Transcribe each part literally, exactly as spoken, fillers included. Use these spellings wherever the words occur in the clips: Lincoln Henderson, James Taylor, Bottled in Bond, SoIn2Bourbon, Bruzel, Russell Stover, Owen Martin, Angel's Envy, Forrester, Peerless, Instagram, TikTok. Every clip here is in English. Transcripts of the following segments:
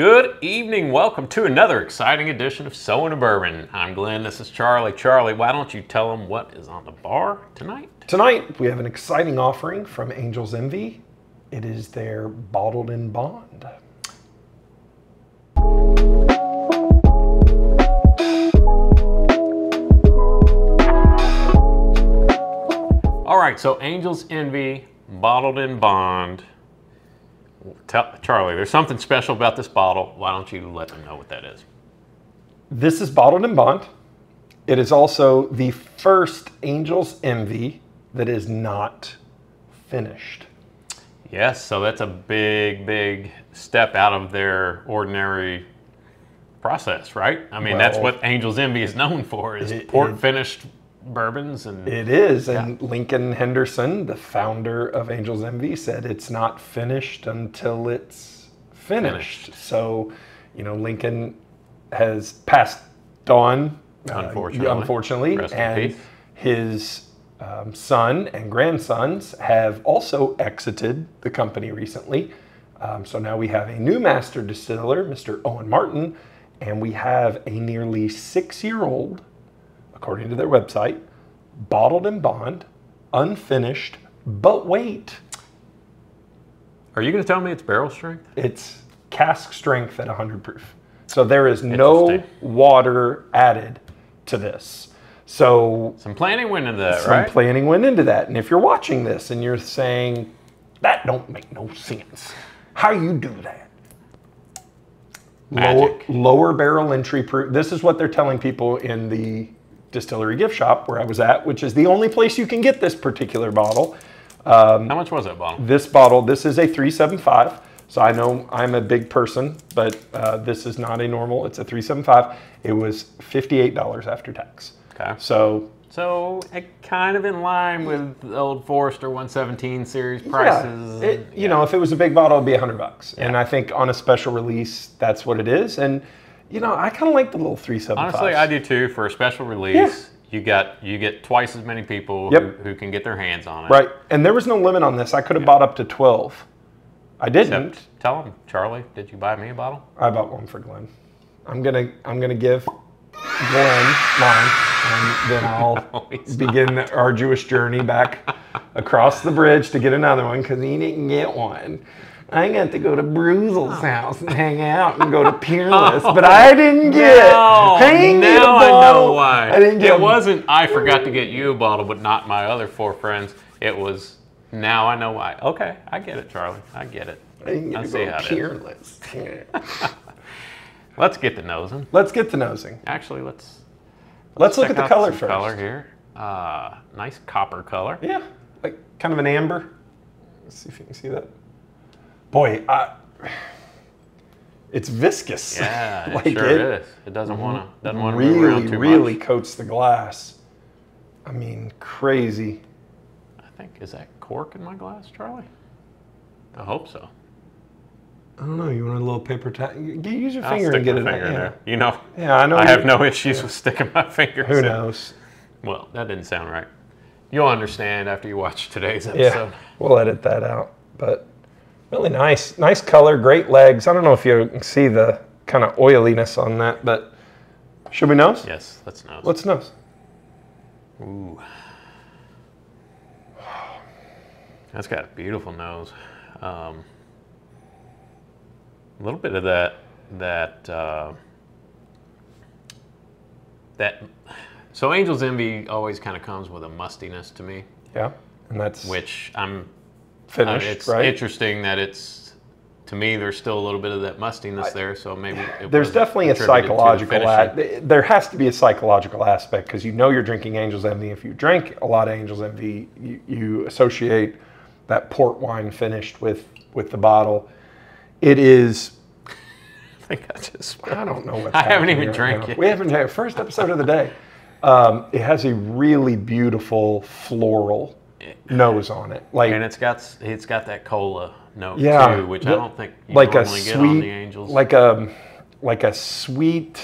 Good evening. Welcome to another exciting edition of SoIn two Bourbon. I'm Glenn. This is Charlie. Charlie, why don't you tell them what is on the bar tonight? Tonight, we have an exciting offering from Angel's Envy. It is their Bottled in Bond. All right, so Angel's Envy, Bottled in Bond. Tell, Charlie, there's something special about this bottle. Why don't you let them know what that is? This is Bottled in Bond. It is also the first Angel's Envy that is not finished. Yes, so that's a big, big step out of their ordinary process, right? I mean, well, that's what Angel's Envy is known for, is it, port it, finished bourbons. And it is, yeah. And Lincoln Henderson, the founder of Angel's Envy, said it's not finished until it's finished. finished. So, you know, Lincoln has passed on, unfortunately, uh, unfortunately and his um, son and grandsons have also exited the company recently. Um, so now we have a new master distiller, Mister Owen Martin, and we have a nearly six-year-old, according to their website, Bottled in Bond, unfinished, but wait. Are you going to tell me it's barrel strength? It's cask strength at one hundred proof. So there is no water added to this. So some planning went into that, some right? Some planning went into that. And if you're watching this and you're saying, that don't make no sense, how you do that? Magic. Lower, lower barrel entry proof. This is what they're telling people in the distillery gift shop where I was at, which is the only place you can get this particular bottle. Um, How much was that bottle? This bottle, this is a three seventy-five. So I know I'm a big person, but uh, this is not a normal, it's a three seventy-five. It was fifty-eight dollars after tax. Okay. So so it kind of in line with the old Forrester one seventeen series prices. Yeah, it, you yeah. know, if it was a big bottle, it'd be one hundred bucks. Yeah. And I think on a special release, that's what it is. And you know, I kind of like the little three seventy-five. Honestly, I do too. For a special release, yeah. you got you get twice as many people yep. who, who can get their hands on it. Right, and there was no limit on this. I could have yeah. bought up to twelve. I didn't. Except, tell them, Charlie, did you buy me a bottle? I bought one for Glenn. I'm gonna I'm gonna give Glenn mine, and then I'll no, begin the arduous journey back across the bridge to get another one because he didn't get one. I got to go to Bruzel's house and hang out and go to Peerless, oh, but I didn't get. No, hang now I know why. I didn't get it. It wasn't I forgot to get you a bottle, but not my other four friends. It was now I know why. Okay, I get it, Charlie. I get it. I didn't get I to see go how Peerless. It is. Let's get to nosing. Let's get to nosing. Actually, let's let's, let's look at the color first. Color here. Uh, nice copper color. Yeah, like kind of an amber. Let's see if you can see that. Boy, I, it's viscous. Yeah, like it sure it is. It doesn't want to. Doesn't want to really, move around too really much. Really coats the glass. I mean, crazy. I think is that cork in my glass, Charlie? I hope so. I don't know. You want a little paper towel? Use your I'll finger and get it. Finger in there. You know. Yeah, I know. I have no issues yeah. with sticking my fingers. Who in. knows? Well, that didn't sound right. You'll understand after you watch today's episode. Yeah, we'll edit that out, but. Really nice, nice color, great legs. I don't know if you can see the kind of oiliness on that, but should we nose? Yes, let's nose. Let's nose. Ooh. That's got a beautiful nose. Um, a little bit of that, that, uh, that, so Angel's Envy always kind of comes with a mustiness to me. Yeah, and that's. Which I'm. Finished, uh, it's right? interesting that it's, to me, there's still a little bit of that mustiness I, there, so maybe it There's definitely a psychological, the there has to be a psychological aspect because you know you're drinking Angel's Envy. If you drink a lot of Angel's Envy, you, you associate that port wine finished with, with the bottle. It is, I think I just, I don't know what I haven't even drank yet. We haven't had first episode of the day. Um, it has a really beautiful floral nose on it, like, and it's got it's got that cola note yeah, too, which I don't think you like normally a sweet, get on the Angels. Like a like a sweet,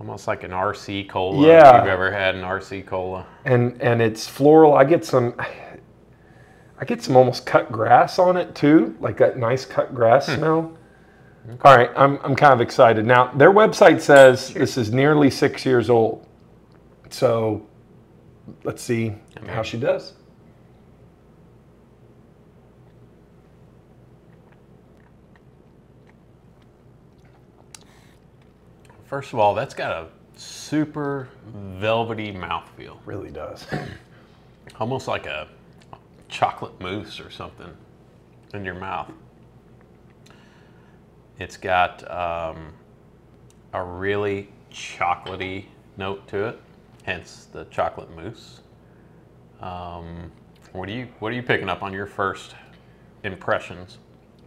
almost like an R C cola. Yeah, if you've ever had an R C cola, and and it's floral. I get some, I get some almost cut grass on it too, like that nice cut grass hmm. smell. Okay. All right, I'm, I'm kind of excited. Now, their website says sure. this is nearly six years old. So let's see I mean, how she does. First of all, that's got a super velvety mouthfeel. Really does. Almost like a chocolate mousse or something in your mouth. It's got um, a really chocolatey note to it, hence the chocolate mousse. Um, what do you What are you picking up on your first impressions?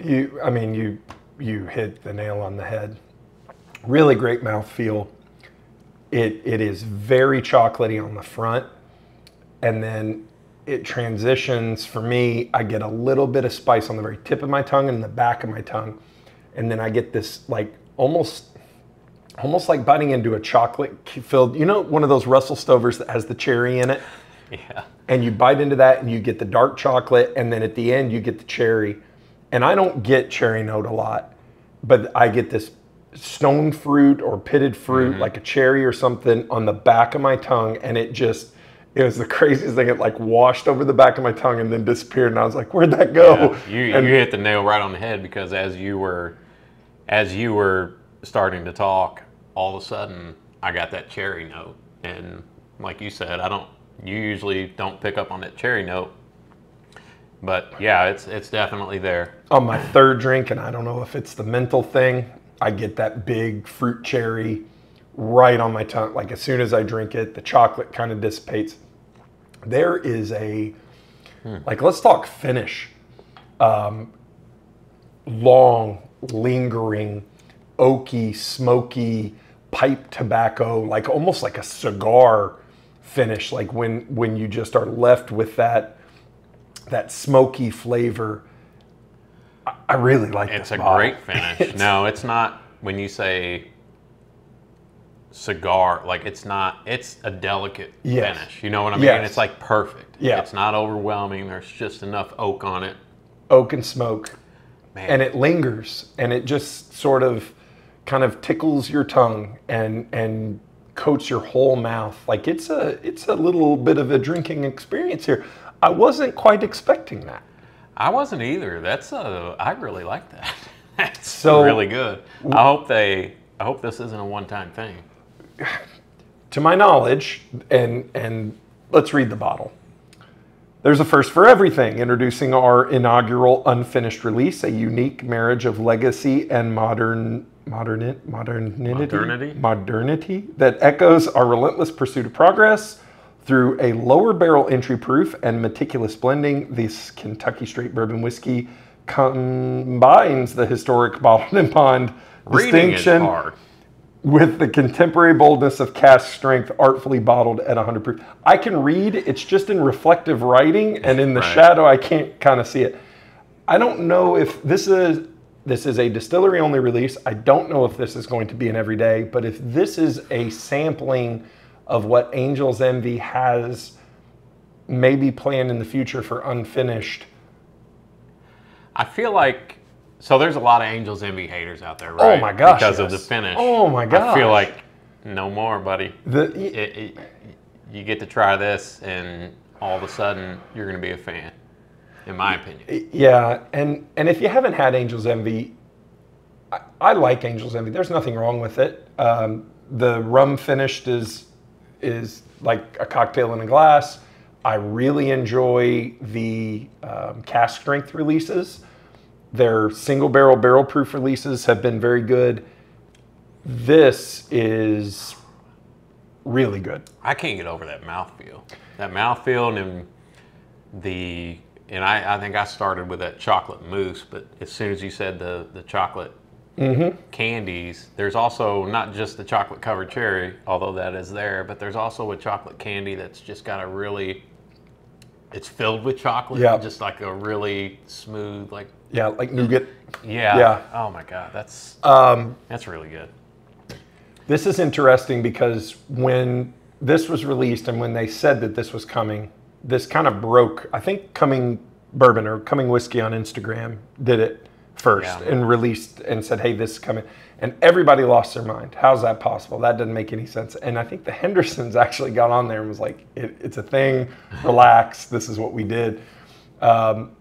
You, I mean, you you hit the nail on the head. Really great mouthfeel. It, it is very chocolatey on the front, and then it transitions for me. I get a little bit of spice on the very tip of my tongue and the back of my tongue, and then I get this like almost, almost like biting into a chocolate-filled, you know, one of those Russell Stovers that has the cherry in it? Yeah. And you bite into that and you get the dark chocolate, and then at the end you get the cherry. And I don't get cherry note a lot, but I get this stone fruit or pitted fruit, mm-hmm. like a cherry or something, on the back of my tongue, and it just, it was the craziest thing. It like washed over the back of my tongue and then disappeared, and I was like, where'd that go? Yeah, you, and, you hit the nail right on the head, because as you were, as you were starting to talk, all of a sudden I got that cherry note, and like you said, I don't, you usually don't pick up on that cherry note, but yeah, it's, it's definitely there. On my third drink, and I don't know if it's the mental thing, I get that big fruit cherry right on my tongue. Like as soon as I drink it, the chocolate kind of dissipates. There is a, hmm. like let's talk finish. Um, long, lingering, oaky, smoky, pipe tobacco, like almost like a cigar finish. Like when, when you just are left with that, that smoky flavor. I really like it's this It's a bottle. Great finish. it's, no, it's not, when you say cigar, like it's not, it's a delicate yes. finish. You know what I mean? Yes. It's like perfect. Yeah. It's not overwhelming. There's just enough oak on it. Oak and smoke. Man. And it lingers, and it just sort of kind of tickles your tongue and, and coats your whole mouth. Like it's a, it's a little bit of a drinking experience here. I wasn't quite expecting that. I wasn't either. That's a, I really like that. That's so, really good. I hope they, I hope this isn't a one-time thing. To my knowledge, and, and let's read the bottle. There's a first for everything. Introducing our inaugural unfinished release, a unique marriage of legacy and modern, modern, modernity, modernity, modernity that echoes our relentless pursuit of progress. Through a lower barrel entry proof and meticulous blending, this Kentucky straight bourbon whiskey combines the historic bottled in bond distinction with the contemporary boldness of cask strength, artfully bottled at one hundred proof. I can read, it's just in reflective writing, and in the right. shadow I can't kind of see it. I don't know if this is, this is a distillery only release. I don't know if this is going to be an everyday, but if this is a sampling of what Angel's Envy has maybe planned in the future for unfinished. I feel like, so there's a lot of Angel's Envy haters out there, right? Oh my gosh, Because yes. of the finish. Oh my gosh. I feel like, no more, buddy. The, it, it, you get to try this and all of a sudden you're gonna be a fan, in my opinion. Yeah, and, and if you haven't had Angel's Envy, I, I like Angel's Envy. There's nothing wrong with it. Um, the rum finished is, is like a cocktail in a glass. I really enjoy the um, cask strength releases. Their single barrel barrel proof releases have been very good. This is really good. I can't get over that mouthfeel. That mouthfeel and the, and I, I think I started with that chocolate mousse, but as soon as you said the, the chocolate Mm-hmm. candies, there's also not just the chocolate covered cherry, although that is there, but there's also a chocolate candy that's just got a really, it's filled with chocolate, yeah. just like a really smooth, like yeah, like nougat. Yeah. yeah. Oh my God, that's um, that's really good. This is interesting because when this was released and when they said that this was coming, this kind of broke. I think Coming Bourbon or Coming Whiskey on Instagram did it first yeah. and released and said, hey, this is coming. And everybody lost their mind. How's that possible? That doesn't make any sense. And I think the Hendersons actually got on there and was like, it, it's a thing, relax, this is what we did. Um,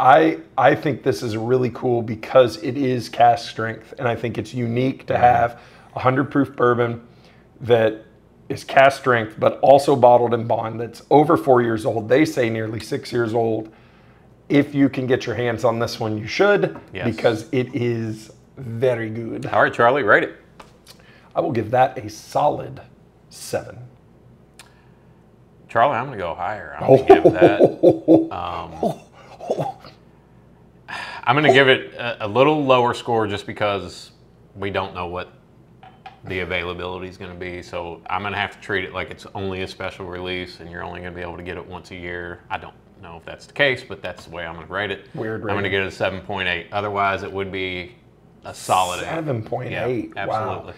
I, I think this is really cool because it is cask strength. And I think it's unique to have one hundred proof bourbon that is cask strength, but also bottled in bond, that's over four years old. They say nearly six years old. If you can get your hands on this one, you should, yes. because it is very good. All right, Charlie, rate it. I will give that a solid seven. Charlie, I'm going to go higher. I'm going to oh. give that. Um, I'm going to give it a, a little lower score just because we don't know what the availability is going to be. So I'm going to have to treat it like it's only a special release and you're only going to be able to get it once a year. I don't know if that's the case, but that's the way I'm going to rate it. Weird rating. I'm going to get it a seven point eight. Otherwise, it would be a solid seven point eight. Yeah, absolutely.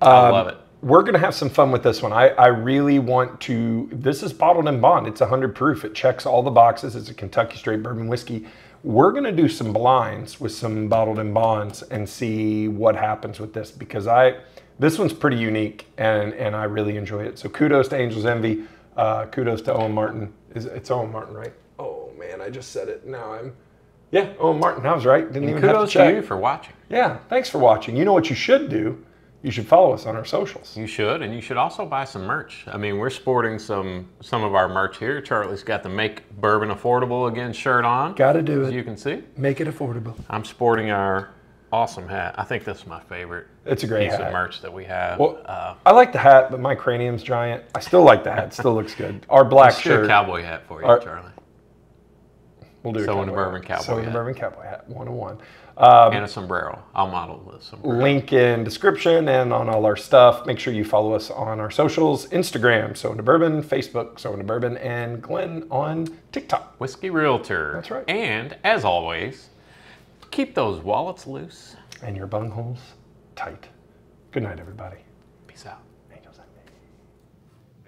Wow. I um, love it. We're going to have some fun with this one. I, I really want to... This is bottled in bond. It's one hundred proof. It checks all the boxes. It's a Kentucky straight bourbon whiskey. We're going to do some blinds with some bottled in bonds and see what happens with this, because I... This one's pretty unique, and, and I really enjoy it. So kudos to Angel's Envy. Uh, kudos to Owen Martin. Is, it's Owen Martin, right? Oh, man, I just said it. Now I'm... Yeah, Owen Martin, I was right. Didn't and even have to check. Kudos to you for watching. Yeah, thanks for watching. You know what you should do? You should follow us on our socials. You should, and you should also buy some merch. I mean, we're sporting some some of our merch here. Charlie's got the Make Bourbon Affordable Again shirt on. Got to do it. As you can see. Make it affordable. I'm sporting our... awesome hat. I think this is my favorite. It's a great piece hat. Of merch that we have. Well, uh, I like the hat, but my cranium's giant. I still like the hat. It still looks good. Our black shirt. Let's do a cowboy hat for you, our, Charlie. We'll do so a cowboy in a bourbon hat. Cowboy so hat. So a bourbon cowboy hat, one oh one. Um, and a sombrero. I'll model this sombrero. Link in description and on all our stuff. Make sure you follow us on our socials. Instagram, So Into Bourbon. Facebook, So Into Bourbon. And Glenn on TikTok. Whiskey Realtor. That's right. And, as always... keep those wallets loose. And your bungholes tight. Good night, everybody. Peace out. Angels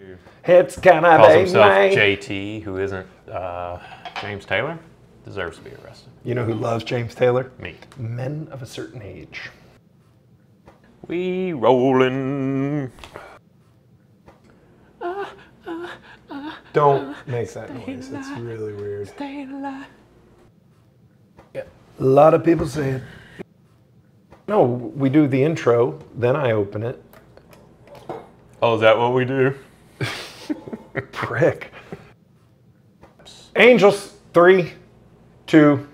Envy. It's kind of a night. J T, who isn't uh, James Taylor, deserves to be arrested. You know who loves James Taylor? Me. Men of a certain age. We rolling. Uh, uh, uh, Don't uh, make that noise. Alive. It's really weird. Stay alive. A lot of people say it. No, we do the intro, then I open it. Oh, is that what we do? Prick. Angels, three, two,